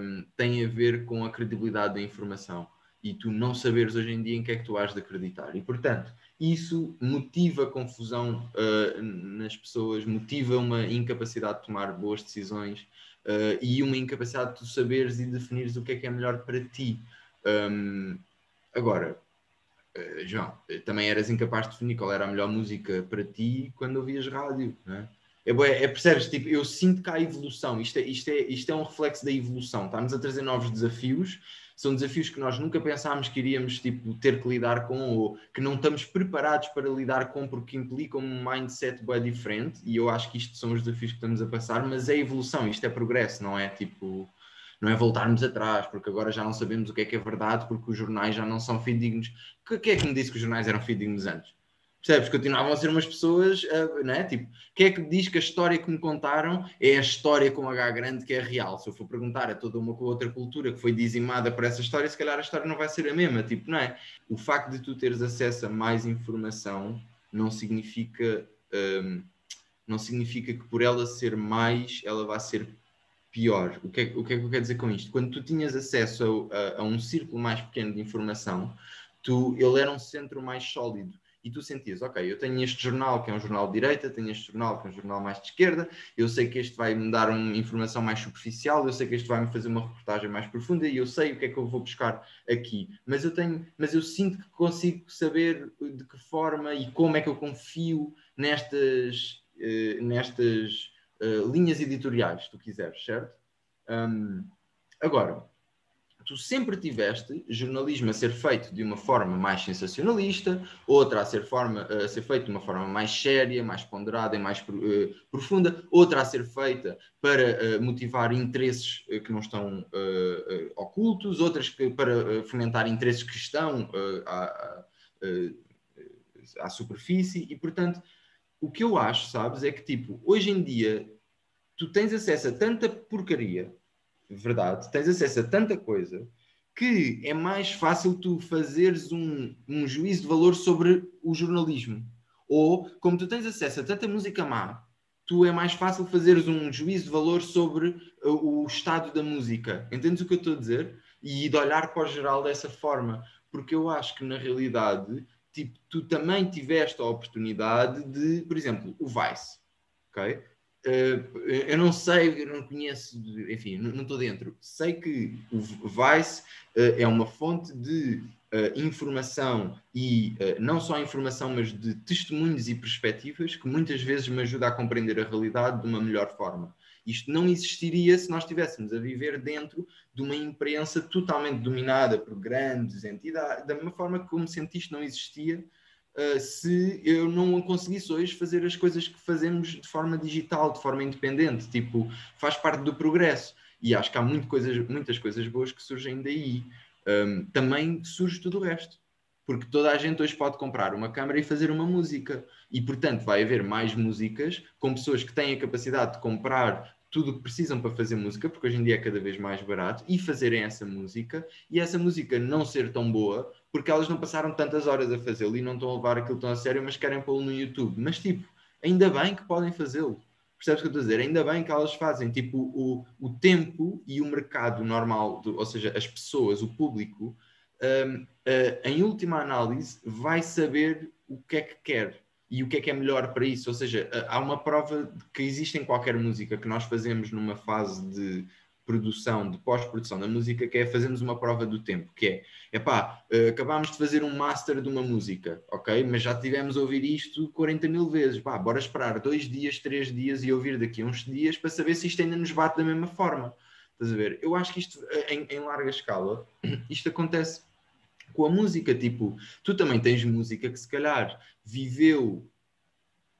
um, tem a ver com a credibilidade da informação e tu não saberes hoje em dia em que é que tu has de acreditar. E, portanto, isso motiva confusão uh, nas pessoas, motiva uma incapacidade de tomar boas decisões uh, e uma incapacidade de tu saberes e definires o que é que é melhor para ti. Um, agora, uh, João, também eras incapaz de definir qual era a melhor música para ti quando ouvias rádio, não é? É, é, percebes? Tipo, eu sinto que há evolução, isto é, isto, é, isto é um reflexo da evolução, estamos a trazer novos desafios, são desafios que nós nunca pensámos que iríamos tipo, ter que lidar com, ou que não estamos preparados para lidar com, porque implicam um mindset bem diferente, e eu acho que isto são os desafios que estamos a passar, mas é evolução, isto é progresso, não é tipo... Não é voltarmos atrás, porque agora já não sabemos o que é que é verdade, porque os jornais já não são fidedignos. O que é que me disse que os jornais eram fidedignos antes? Percebes? Continuavam a ser umas pessoas, uh, não é? Tipo, quem é que diz que a história que me contaram é a história com H grande que é real? Se eu for perguntar a toda uma outra cultura que foi dizimada por essa história, se calhar a história não vai ser a mesma, tipo, não é? O facto de tu teres acesso a mais informação não significa, um, não significa que por ela ser mais, ela vai ser pior. O que é, o que é que eu quero dizer com isto? Quando tu tinhas acesso a, a, a um círculo mais pequeno de informação, tu, ele era um centro mais sólido. E tu sentias, ok, eu tenho este jornal que é um jornal de direita, tenho este jornal que é um jornal mais de esquerda, eu sei que este vai me dar uma informação mais superficial, eu sei que este vai me fazer uma reportagem mais profunda e eu sei o que é que eu vou buscar aqui. Mas eu tenho, mas eu sinto que consigo saber de que forma e como é que eu confio nestas, uh, nestas uh, linhas editoriais, se tu quiseres, certo? Um, agora... Tu sempre tiveste jornalismo a ser feito de uma forma mais sensacionalista, outra a ser, forma, a ser feito de uma forma mais séria, mais ponderada e mais uh, profunda, outra a ser feita para uh, motivar interesses uh, que não estão uh, uh, ocultos, outras que, para uh, fomentar interesses que estão uh, à, uh, à superfície. E, portanto, o que eu acho, sabes, é que, tipo, hoje em dia, tu tens acesso a tanta porcaria... Verdade, tens acesso a tanta coisa que é mais fácil tu fazeres um, um juízo de valor sobre o jornalismo. Ou, como tu tens acesso a tanta música má, tu é mais fácil fazeres um juízo de valor sobre uh, o estado da música. Entendes o que eu estou a dizer? E de olhar para o geral dessa forma. Porque eu acho que, na realidade, tipo, tu também tiveste a oportunidade de, por exemplo, o Vice. Ok? Uh, eu não sei, eu não conheço, enfim, não estou dentro. Sei que o Vice uh, é uma fonte de uh, informação e uh, não só informação, mas de testemunhos e perspectivas que muitas vezes me ajuda a compreender a realidade de uma melhor forma. Isto não existiria se nós estivéssemos a viver dentro de uma imprensa totalmente dominada por grandes entidades, da mesma forma que, como cientista, não existia. Uh, se eu não conseguisse hoje fazer as coisas que fazemos de forma digital, de forma independente, tipo, faz parte do progresso. E acho que há muito coisas, muitas coisas boas que surgem daí. Um, também surge tudo o resto. Porque toda a gente hoje pode comprar uma câmara e fazer uma música. E, portanto, vai haver mais músicas com pessoas que têm a capacidade de comprar tudo o que precisam para fazer música, porque hoje em dia é cada vez mais barato, e fazerem essa música, e essa música não ser tão boa, porque elas não passaram tantas horas a fazê-lo e não estão a levar aquilo tão a sério, mas querem pô-lo no YouTube. Mas, tipo, ainda bem que podem fazê-lo. Percebes o que eu estou a dizer? Ainda bem que elas fazem. Tipo, o, o tempo e o mercado normal, ou seja, as pessoas, o público, um, uh, em última análise, vai saber o que é que quer. E o que é que é melhor para isso? Ou seja, há uma prova de que existe em qualquer música que nós fazemos numa fase de produção, de pós-produção da música, que é fazermos uma prova do tempo, que é, epá, acabámos de fazer um master de uma música, ok? Mas já tivemos a ouvir isto quarenta mil vezes. Pá, bora esperar dois dias, três dias e ouvir daqui a uns dias para saber se isto ainda nos bate da mesma forma. Estás a ver? Eu acho que isto, em, em larga escala, isto acontece com a música. Tipo, tu também tens música que se calhar viveu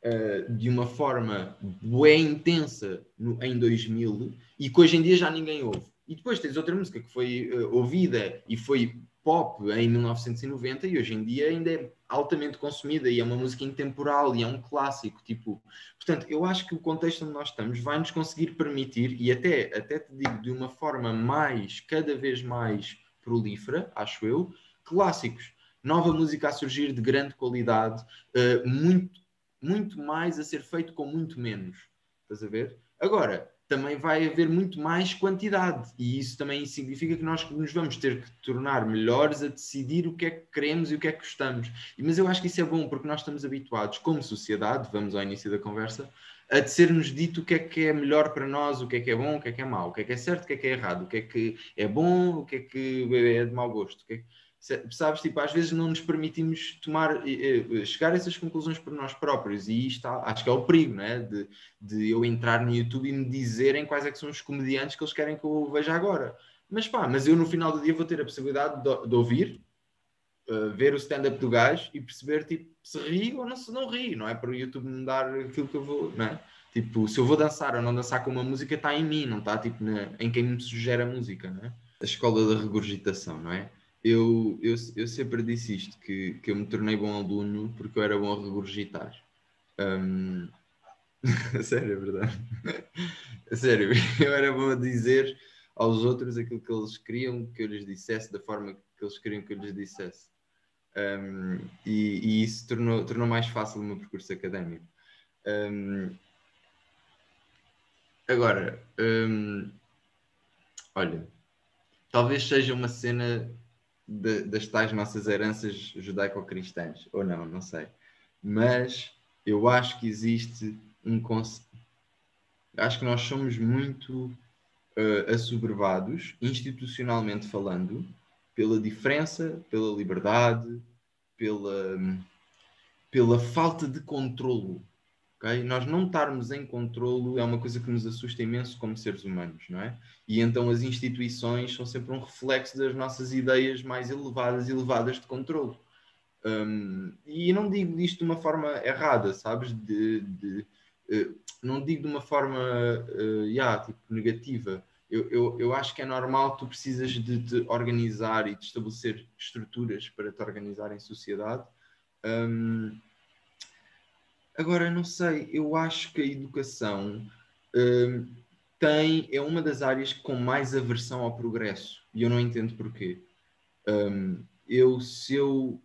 uh, de uma forma bué intensa no, em dois mil e que hoje em dia já ninguém ouve. E depois tens outra música que foi uh, ouvida e foi pop em mil novecentos e noventa e hoje em dia ainda é altamente consumida e é uma música intemporal e é um clássico. Tipo, portanto, eu acho que o contexto onde nós estamos vai nos conseguir permitir, e até, até te digo, de uma forma mais, cada vez mais prolífera, acho eu, clássicos, nova música a surgir de grande qualidade, uh, muito, muito mais a ser feito com muito menos, estás a ver? Agora, também vai haver muito mais quantidade, e isso também significa que nós nos vamos ter que tornar melhores a decidir o que é que queremos e o que é que gostamos. Mas eu acho que isso é bom, porque nós estamos habituados, como sociedade, vamos ao início da conversa, a de ser-nos dito o que é que é melhor para nós, o que é que é bom, o que é que é mau, o que é que é certo, o que é que é errado, o que é que é bom, o que é que é de mau gosto, o que é que... Sabes, tipo, às vezes não nos permitimos tomar, chegar a essas conclusões por nós próprios, e isto acho que é o perigo, não é? De, de eu entrar no YouTube e me dizerem quais é que são os comediantes que eles querem que eu veja agora. Mas pá, mas eu no final do dia vou ter a possibilidade de, de ouvir, uh, ver o stand-up do gajo e perceber, tipo, se ri ou não, se não ri, não é? Para o YouTube me dar aquilo que eu vou, não é? Tipo, se eu vou dançar ou não dançar com uma música, está em mim, não está, tipo, na, em quem me sugere a música, não é? A escola da regurgitação, não é? Eu, eu, eu sempre disse isto, que, que eu me tornei bom aluno porque eu era bom a regurgitar. Um... Sério, é verdade. Sério, eu era bom a dizer aos outros aquilo que eles queriam que eu lhes dissesse, da forma que eles queriam que eu lhes dissesse. Um, e, e isso tornou, tornou mais fácil o meu percurso académico. Um... Agora, um... Olha, talvez seja uma cena de, das tais nossas heranças judaico-cristãs, ou não, não sei. Mas eu acho que existe um conceito. Acho que nós somos muito uh, assoberbados, institucionalmente falando, pela diferença, pela liberdade, pela, pela falta de controlo. Okay? Nós não estarmos em controlo é uma coisa que nos assusta imenso como seres humanos, não é? E então as instituições são sempre um reflexo das nossas ideias mais elevadas e elevadas de controlo. Um, e não digo isto de uma forma errada, sabes? De, de, uh, não digo de uma forma uh, yeah, tipo, negativa. Eu, eu, eu acho que é normal, tu precisas de te organizar e de estabelecer estruturas para te organizar em sociedade. Um, agora, não sei, eu acho que a educação um, tem, é uma das áreas com mais aversão ao progresso. E eu não entendo porquê. Um, eu, se eu...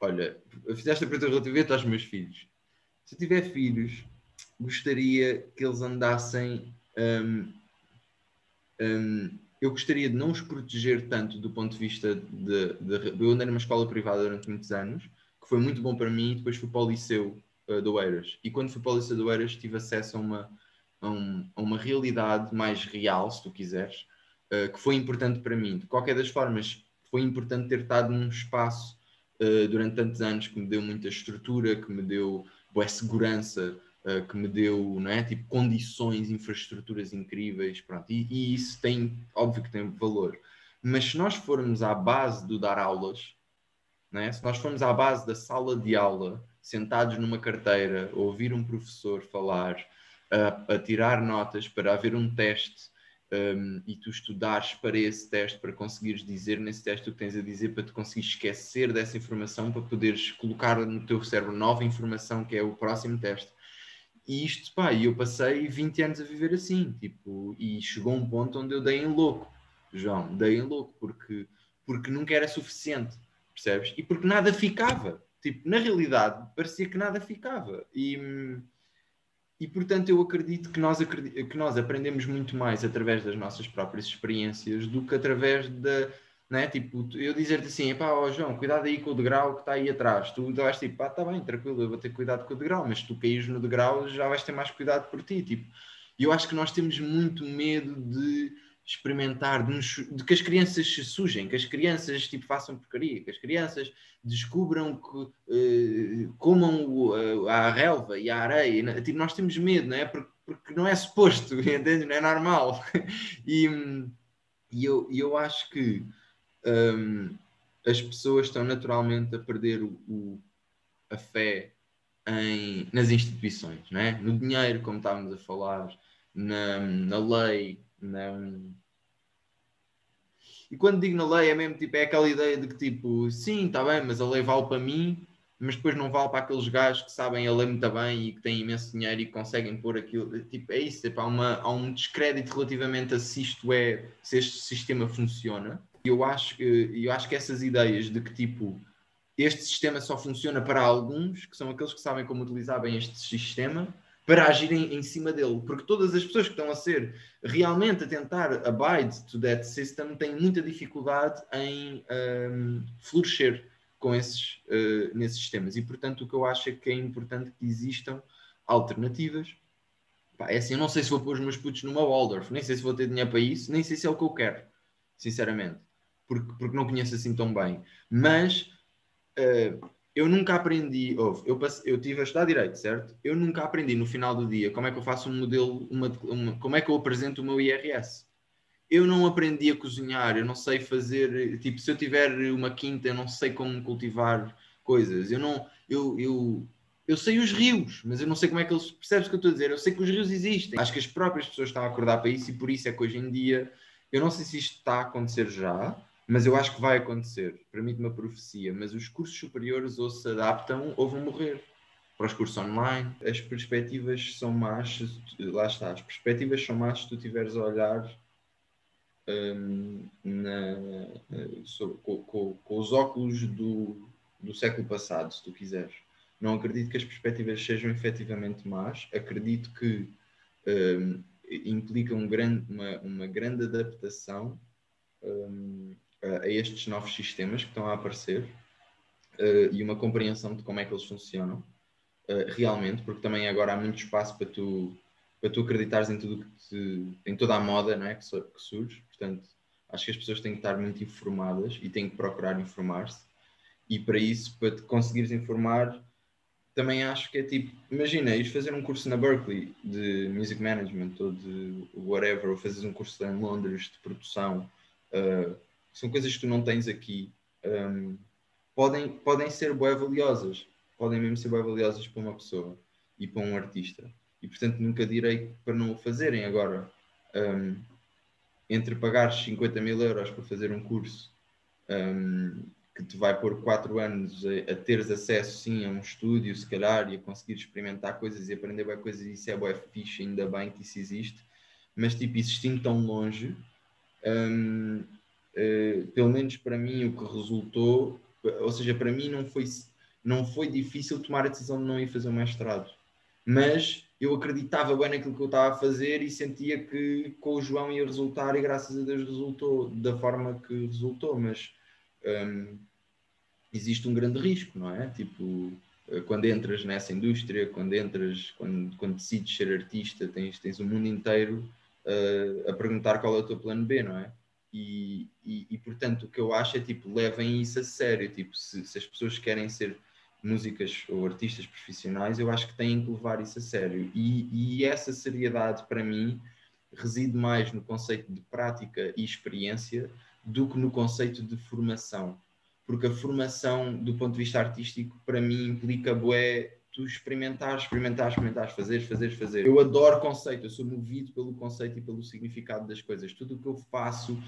Olha, fizeste a pergunta relativamente aos meus filhos. Se eu tiver filhos, gostaria que eles andassem... Um, um, eu gostaria de não os proteger tanto do ponto de vista de... de eu andei numa escola privada durante muitos anos, que foi muito bom para mim, e depois fui para o liceu uh, do EIRAS. E quando fui para o liceu do EIRAS, tive acesso a uma, a um, a uma realidade mais real, se tu quiseres, uh, que foi importante para mim. De qualquer das formas, foi importante ter estado num espaço Uh, durante tantos anos, que me deu muita estrutura, que me deu boa segurança, uh, que me deu, não é, tipo, condições, infraestruturas incríveis, pronto. E, e isso tem, óbvio que tem valor. Mas se nós formos à base do dar aulas, não é? Se nós formos à base da sala de aula, sentados numa carteira, a ouvir um professor falar, a, a tirar notas para haver um teste, Um, e tu estudares para esse teste, para conseguires dizer nesse teste o que tens a dizer, para te conseguir esquecer dessa informação, para poderes colocar no teu cérebro nova informação, que é o próximo teste. E isto, pá, eu passei vinte anos a viver assim, tipo, e chegou um ponto onde eu dei em louco, João, dei em louco, porque, porque nunca era suficiente, percebes? E porque nada ficava, tipo, na realidade, parecia que nada ficava, e... E, portanto, eu acredito que nós, que nós aprendemos muito mais através das nossas próprias experiências do que através da... Né? Tipo, eu dizer-te assim, pá, ó João, cuidado aí com o degrau que está aí atrás. Tu vais tipo, pá, está bem, tranquilo, eu vou ter cuidado com o degrau, mas se tu caís no degrau já vais ter mais cuidado por ti. Tipo, eu acho que nós temos muito medo de experimentar, de, nos, de que as crianças se sujem, que as crianças tipo, façam porcaria, que as crianças descubram que uh, comam o, a, a relva e a areia. Tipo, nós temos medo, não é? Porque, porque não é suposto, entende? Não é normal. E, e eu, eu acho que um, as pessoas estão naturalmente a perder o, o, a fé em, nas instituições, não é? No dinheiro, como estávamos a falar, na, na lei. Não. E quando digo na lei é mesmo tipo, é aquela ideia de que tipo, sim, está bem, mas a lei vale para mim, mas depois não vale para aqueles gajos que sabem a lei muito bem e que têm imenso dinheiro e que conseguem pôr aquilo, tipo, é isso, tipo, há, uma, há um descrédito relativamente a se isto é, se este sistema funciona. Eu acho que, eu acho que essas ideias de que tipo, este sistema só funciona para alguns, que são aqueles que sabem como utilizar bem este sistema para agirem em cima dele, porque todas as pessoas que estão a ser realmente a tentar abide to that system têm muita dificuldade em um, florescer com esses, uh, nesses sistemas. E, portanto, o que eu acho é que é importante que existam alternativas. Pá, é assim, eu não sei se vou pôr os meus putos numa Waldorf, nem sei se vou ter dinheiro para isso, nem sei se é o que eu quero, sinceramente, porque, porque não conheço assim tão bem. Mas... Uh, Eu nunca aprendi, ouve, eu, passei, eu tive a estudar direito, certo? Eu nunca aprendi no final do dia como é que eu faço um modelo, uma, uma, como é que eu apresento o meu I R S. Eu não aprendi a cozinhar, eu não sei fazer, tipo, se eu tiver uma quinta, eu não sei como cultivar coisas. Eu não, eu, eu, eu sei os rios, mas eu não sei como é que eles, percebes o que eu estou a dizer? Eu sei que os rios existem. Acho que as próprias pessoas estão a acordar para isso e por isso é que hoje em dia, eu não sei se isto está a acontecer já, mas eu acho que vai acontecer, permite-me uma profecia, mas os cursos superiores ou se adaptam ou vão morrer. Para os cursos online, as perspectivas são más, lá está, as perspectivas são más se tu tiveres a olhar um, na, sobre, com, com, com os óculos do, do século passado, se tu quiseres. Não acredito que as perspectivas sejam efetivamente más, acredito que um, implica um grande, uma, uma grande adaptação um, a, a estes novos sistemas que estão a aparecer uh, e uma compreensão de como é que eles funcionam uh, realmente, porque também agora há muito espaço para tu, para tu acreditares em, tudo que te, em toda a moda, não é, que, so, que surge. Portanto, acho que as pessoas têm que estar muito informadas e têm que procurar informar-se. E para isso, para te conseguires informar, também acho que é tipo, imagina, ires fazer um curso na Berkeley de Music Management ou de whatever, ou fazes um curso em Londres de produção, uh, são coisas que tu não tens aqui, um, podem, podem ser bué valiosas, podem mesmo ser bué valiosas para uma pessoa e para um artista. E portanto nunca direi para não o fazerem agora. Um, entre pagar cinquenta mil euros para fazer um curso um, que te vai pôr quatro anos a, a teres acesso, sim, a um estúdio, se calhar, e a conseguir experimentar coisas e aprender boas coisas, e isso é boa, é fixe, ainda bem que isso existe, mas, tipo, existindo tão longe, um, uh, pelo menos para mim, o que resultou, ou seja, para mim não foi, não foi difícil tomar a decisão de não ir fazer um mestrado, mas eu acreditava bem naquilo que eu estava a fazer e sentia que com o João ia resultar, e graças a Deus resultou da forma que resultou, mas... Um, existe um grande risco, não é? Tipo, quando entras nessa indústria, quando entras, quando, quando decides ser artista, tens, tens o mundo inteiro uh, a perguntar qual é o teu plano B, não é? E, e, e portanto, o que eu acho é, tipo, levem isso a sério. Tipo, se, se as pessoas querem ser músicas ou artistas profissionais, eu acho que têm que levar isso a sério. E, e essa seriedade, para mim, reside mais no conceito de prática e experiência do que no conceito de formação. Porque a formação, do ponto de vista artístico, para mim implica, bué, tu experimentares, experimentares, experimentares, fazeres, fazeres, fazeres. Eu adoro conceito, eu sou movido pelo conceito e pelo significado das coisas. Tudo o que eu faço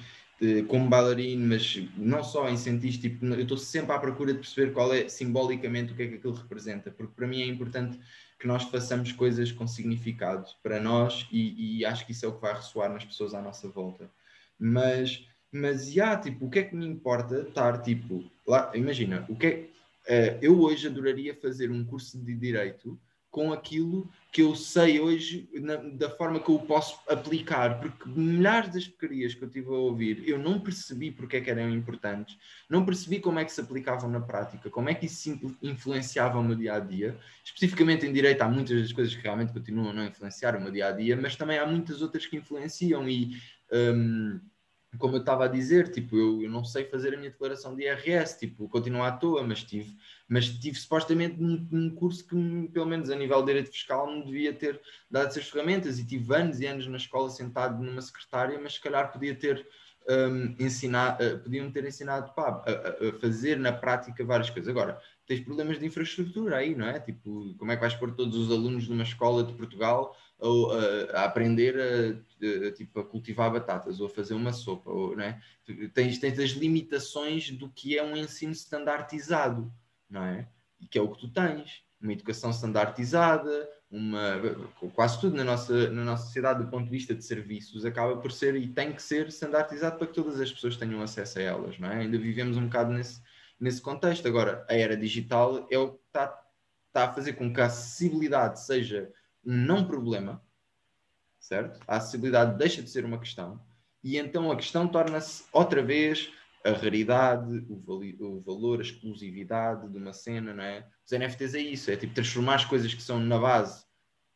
como bailarino, mas não só em cientista, tipo, eu estou sempre à procura de perceber qual é, simbolicamente, o que é que aquilo representa. Porque para mim é importante que nós façamos coisas com significado para nós, e, e acho que isso é o que vai ressoar nas pessoas à nossa volta. Mas... Mas, já, tipo, o que é que me importa estar, tipo, lá, imagina, o que é, uh, eu hoje adoraria fazer um curso de Direito com aquilo que eu sei hoje, na, da forma que eu o posso aplicar, porque milhares das porcarias que eu tive a ouvir, eu não percebi porque é que eram importantes, não percebi como é que se aplicavam na prática, como é que isso influenciava o meu dia-a-dia. Especificamente em Direito há muitas das coisas que realmente continuam a não influenciar o meu dia-a-dia, mas também há muitas outras que influenciam e... Um, como eu estava a dizer, tipo, eu, eu não sei fazer a minha declaração de I R S, tipo, continuo à toa, mas tive, mas tive supostamente um, um curso que, pelo menos a nível de direito fiscal, me devia ter dado essas ferramentas, e tive anos e anos na escola sentado numa secretária, mas se calhar podia ter um, ensinado, uh, podiam ter ensinado pá, a, a fazer na prática várias coisas. Agora, tens problemas de infraestrutura aí, não é? Tipo, como é que vais pôr todos os alunos numa escola de Portugal ou a, a aprender a, a, tipo, a cultivar batatas ou a fazer uma sopa, ou, não é? Tens, tens as limitações do que é um ensino standardizado, não é? E que é o que tu tens, uma educação standardizada, uma, quase tudo na nossa, na nossa sociedade do ponto de vista de serviços acaba por ser e tem que ser standardizado para que todas as pessoas tenham acesso a elas, não é? Ainda vivemos um bocado nesse, nesse contexto. Agora, a era digital é o que está, está a fazer com que a acessibilidade seja um não problema, certo? A acessibilidade deixa de ser uma questão, e então a questão torna-se outra vez a raridade, o, vali- o valor, a exclusividade de uma cena, não é? Os N F Ts é isso, é tipo transformar as coisas que são na base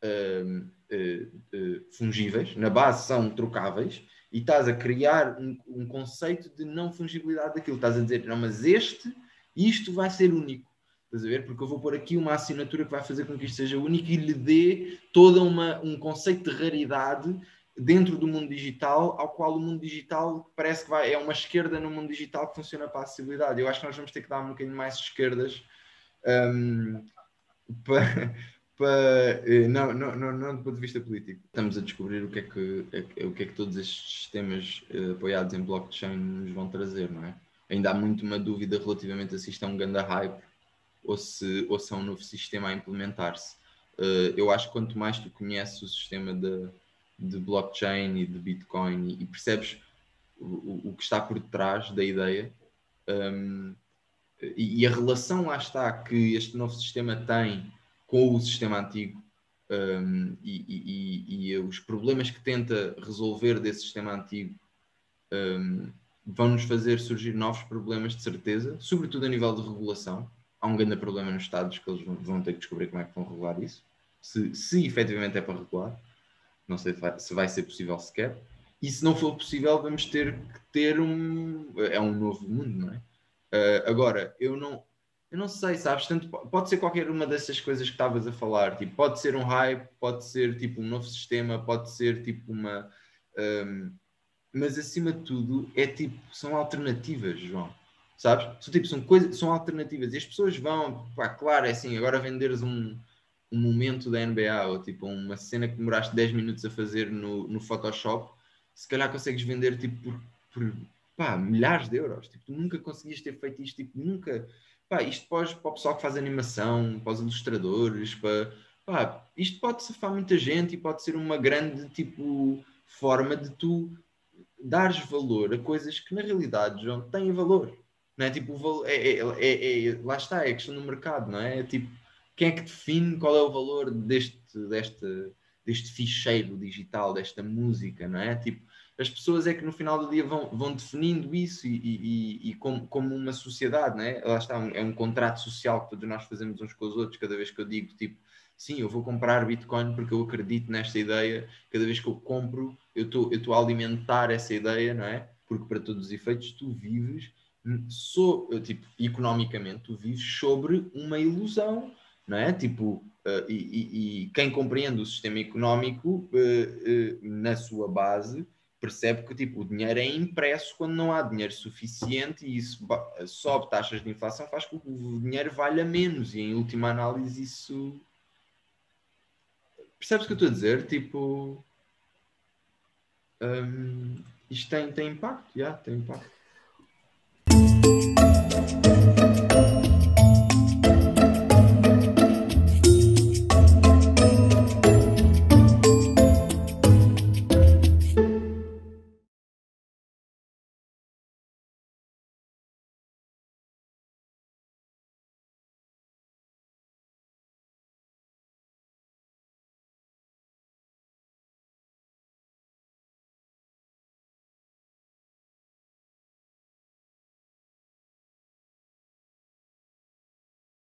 uh, uh, uh, fungíveis, na base são trocáveis, e estás a criar um, um conceito de não fungibilidade daquilo. Estás a dizer, não, mas este, isto vai ser único. Estás a ver? Porque eu vou pôr aqui uma assinatura que vai fazer com que isto seja único e lhe dê todo um conceito de raridade dentro do mundo digital, ao qual o mundo digital parece que vai, é uma esquerda no mundo digital que funciona para a acessibilidade. Eu acho que nós vamos ter que dar um bocadinho mais de esquerdas um, para, para, não, não, não, não do ponto de vista político. Estamos a descobrir o que é que, o que, é que todos estes sistemas apoiados em blockchain nos vão trazer, não é? Ainda há muito uma dúvida relativamente a se isto é um ganda hype ou se, ou se é um novo sistema a implementar-se. Uh, eu acho que quanto mais tu conheces o sistema de, de blockchain e de Bitcoin e, e percebes o, o que está por trás da ideia um, e, e a relação, lá está, que este novo sistema tem com o sistema antigo, um, e, e, e os problemas que tenta resolver desse sistema antigo um, vão-nos fazer surgir novos problemas, de certeza, sobretudo a nível de regulação. Há um grande problema nos Estados que eles vão ter que descobrir como é que vão regular isso, se, se efetivamente é para regular. Não sei se vai ser possível sequer. E se não for possível, vamos ter que ter um... É um novo mundo, não é? Uh, agora, eu não, eu não sei, sabes? Tanto, pode ser qualquer uma dessas coisas que estavas a falar. Tipo, pode ser um hype, pode ser tipo um novo sistema, pode ser tipo uma... Um, mas acima de tudo, é tipo... São alternativas, João. Sabes? São, tipo, são, coisas, são alternativas. E as pessoas vão... Pá, claro, é assim, agora venderes um... um momento da N B A, ou tipo uma cena que demoraste dez minutos a fazer no, no Photoshop, se calhar consegues vender tipo por, por pá, milhares de euros. Tipo, tu nunca conseguias ter feito isto, tipo, nunca. Pá, isto pode, para o pessoal que faz animação, para os ilustradores, para, pá, isto pode safar muita gente e pode ser uma grande tipo forma de tu dares valor a coisas que na realidade, João, têm valor. Não é? Tipo, é, é, é, é, lá está, é a questão do mercado, não é? É tipo, quem é que define qual é o valor deste, deste, deste ficheiro digital, desta música, não é? Tipo, as pessoas é que no final do dia vão, vão definindo isso e, e, e como, como uma sociedade, não é? Lá está, é um contrato social que todos nós fazemos uns com os outros. Cada vez que eu digo, tipo, sim, eu vou comprar Bitcoin porque eu acredito nesta ideia, cada vez que eu compro, eu tô, eu tô a alimentar essa ideia, não é? Porque para todos os efeitos tu vives, so, tipo, economicamente, tu vives sobre uma ilusão. Não é? Tipo, uh, e, e quem compreende o sistema económico uh, uh, na sua base percebe que tipo, o dinheiro é impresso quando não há dinheiro suficiente, e isso sobe taxas de inflação, faz com que o dinheiro valha menos, e em última análise isso... Percebes o que eu estou a dizer? Tipo, um, isto tem, tem impacto, já, yeah, tem impacto.